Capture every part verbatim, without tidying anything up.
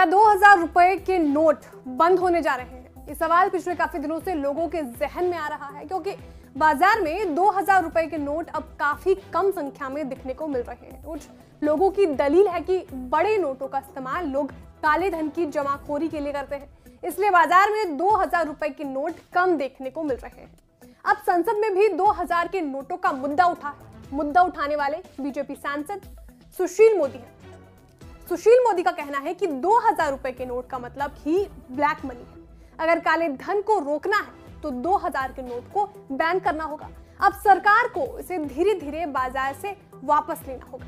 क्या दो हजार रुपए के नोट बंद होने जा रहे हैं? ये सवाल पिछले काफी दिनों से लोगों के जहन में आ रहा है, क्योंकि बाजार में दो हजार रुपए के नोट अब काफी कम संख्या में दिखने को मिल रहे हैं। कुछ लोगों की दलील है कि बड़े नोटों का इस्तेमाल लोग काले धन की जमाखोरी के लिए करते हैं, इसलिए बाजार में दो हजार रुपए के नोट कम देखने को मिल रहे हैं। अब संसद में भी दो हजार के नोटों का मुद्दा उठा मुद्दा उठाने वाले बीजेपी सांसद सुशील मोदी है। सुशील मोदी का कहना है कि दो हजार रुपए के नोट का मतलब ही ब्लैक मनी है। अगर काले धन को रोकना है तो दो हजार के नोट को बैन करना होगा। अब सरकार को इसे धीरे धीरे बाजार से वापस लेना होगा।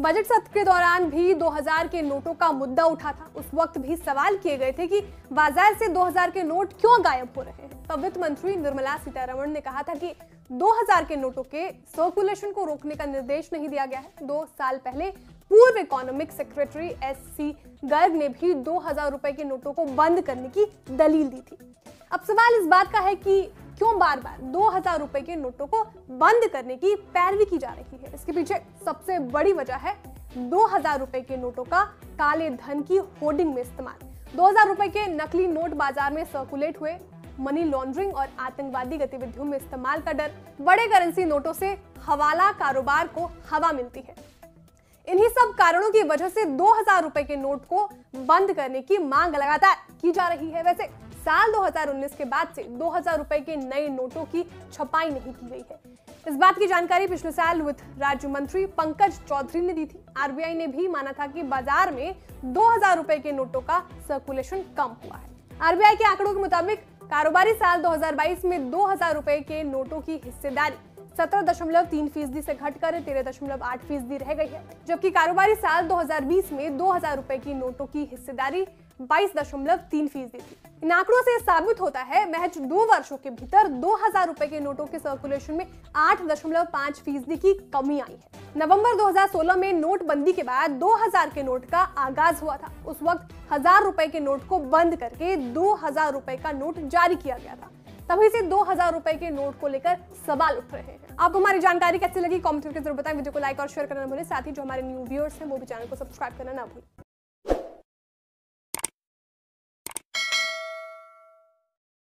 बजट सत्र के दौरान भी दो हजार के नोटों का मुद्दा उठा था। उस वक्त भी सवाल किए गए थे कि बाजार से दो हजार के नोट क्यों गायब हो रहे हैं। तब वित्त मंत्री निर्मला सीतारामन ने कहा था कि दो हजार के नोटों के सर्कुलेशन को रोकने का निर्देश नहीं दिया गया है। दो साल पहले पूर्व इकोनॉमिक सेक्रेटरी एससी गर्ग ने भी दो हजार रुपए के नोटों को बंद करने की दलील दी थी। अब सवाल इस बात का है कि क्यों बार बार दो हजार रुपए के नोटों को बंद करने की पैरवी की जा रही है। इसके पीछे सबसे बड़ी वजह है दो हजार रुपए के नोटों का काले धन की होर्डिंग में इस्तेमाल। दो हजार रुपए के नकली नोट बाजार में सर्कुलेट हुए। मनी लॉन्ड्रिंग और आतंकवादी गतिविधियों में इस्तेमाल का डर। बड़े करेंसी नोटों से हवाला कारोबार को हवा मिलती है। इन्हीं सब कारणों की वजह से दो हजार रुपए के नोट को बंद करने की मांग लगातार की जा रही है। वैसे साल दो हजार उन्नीस के बाद से दो हजार रुपए के नए नोटों की छपाई नहीं की गई है। इस बात की जानकारी पिछले साल वित्त राज्य मंत्री पंकज चौधरी ने दी थी। आरबीआई ने भी माना था कि बाजार में दो हजार रुपए के नोटों का सर्कुलेशन कम हुआ है। आरबीआई के आंकड़ों के मुताबिक कारोबारी साल दो हजार बाईस में दो हजार रुपए के नोटों की हिस्सेदारी सत्रह दशमलव तीन फीसदी से घटकर तेरह दशमलव आठ फीसदी रह गई है, जबकि कारोबारी साल दो हजार बीस में दो हजार रुपए की नोटों की हिस्सेदारी बाईस दशमलव तीन फीसदी थी। इन आंकड़ों से साबित होता है महज दो वर्षों के भीतर दो हजार रुपए के नोटों के सर्कुलेशन में आठ दशमलव पाँच फीसदी की कमी आई है। नवंबर दो हजार सोलह में नोटबंदी के बाद दो हजार के नोट का आगाज हुआ था। उस वक्त हजार रुपए के नोट को बंद करके दो हजार रुपए का नोट जारी किया गया था। तभी से दो हजार रुपए के नोट को लेकर सवाल उठ रहे हैं। आपको हमारी जानकारी कैसी लगी कमेंट करके जरूर बताएं। वीडियो को लाइक और शेयर करना ना भूलें। साथ ही जो हमारे न्यू व्यूअर्स हैं वो भी चैनल को सब्सक्राइब करना ना भूलें।